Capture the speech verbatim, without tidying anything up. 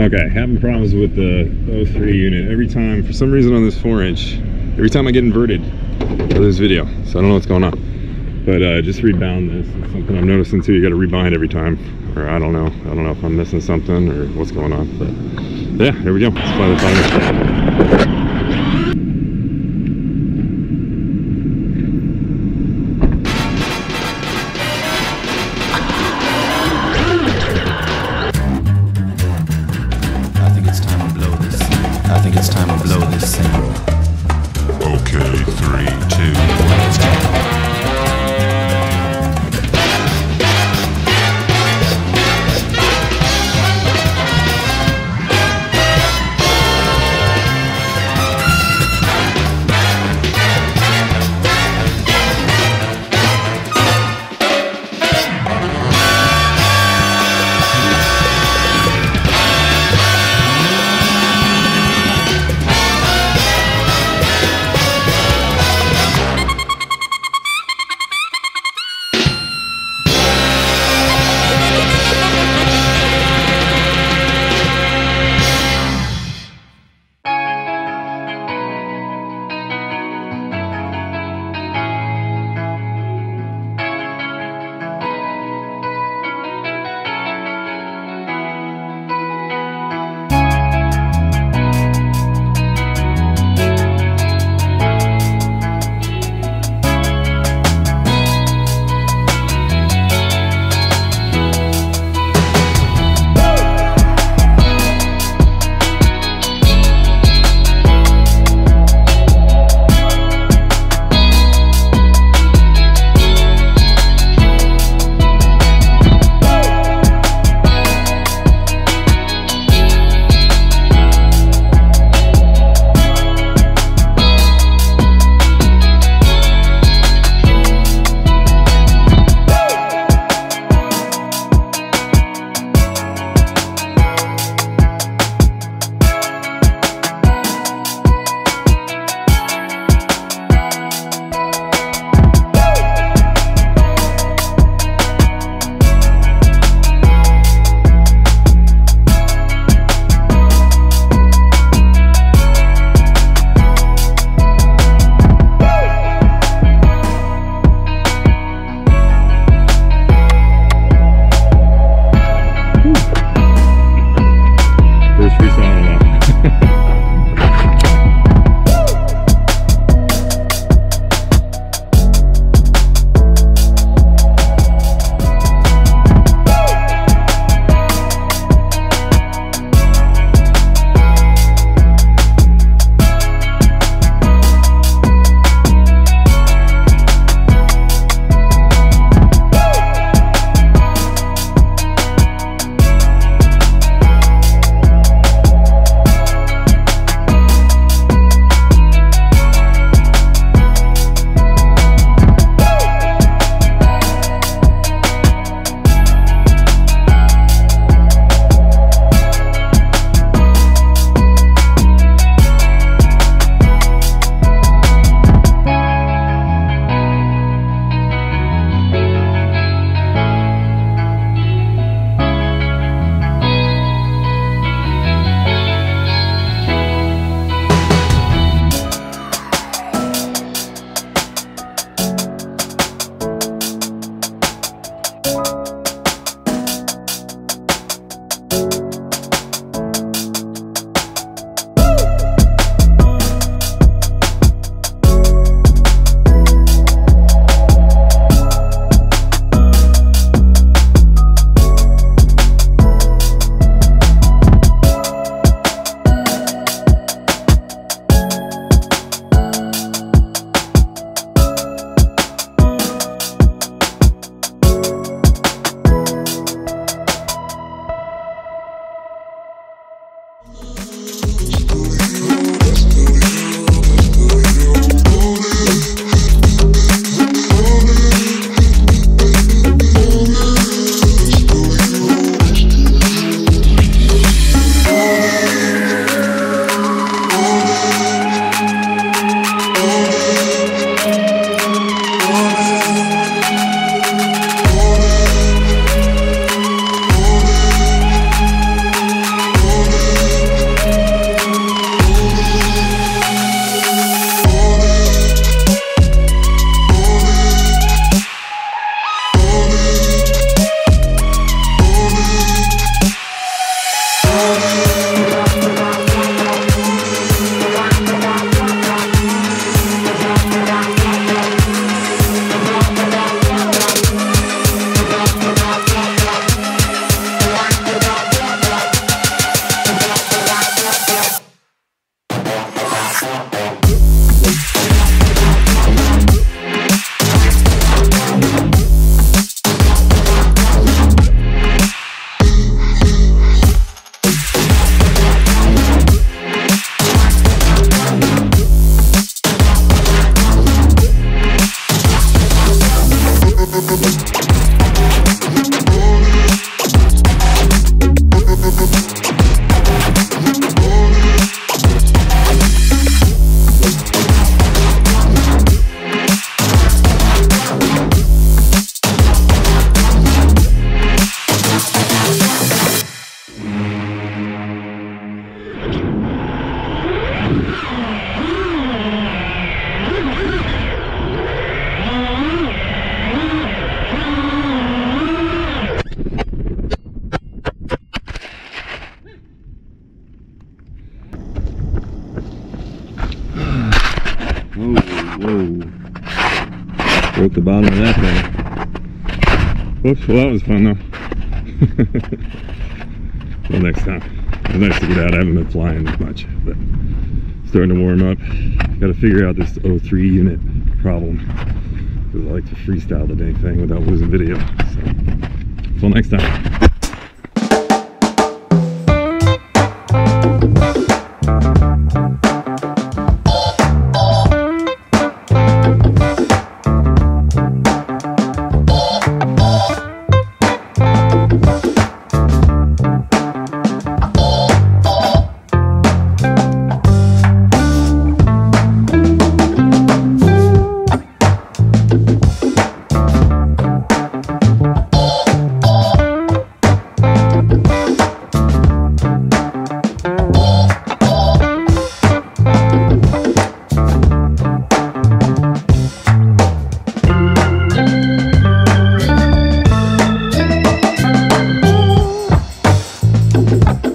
Okay, having problems with the O three unit every time. For some reason on this four inch, every time I get inverted for this video, so I don't know what's going on. But uh, just rebound this. It's something I'm noticing too. You got to rebind every time, or I don't know. I don't know if I'm missing something or what's going on. But yeah, here we go. Let's fly the five inch. Broke the bottom of that thing. Whoops, well that was fun though. Well, next time. It's nice to get out. I haven't been flying as much, but starting to warm up. Gotta figure out this O three unit problem. Because I like to freestyle the dang thing without losing video. So, until next time. Bye.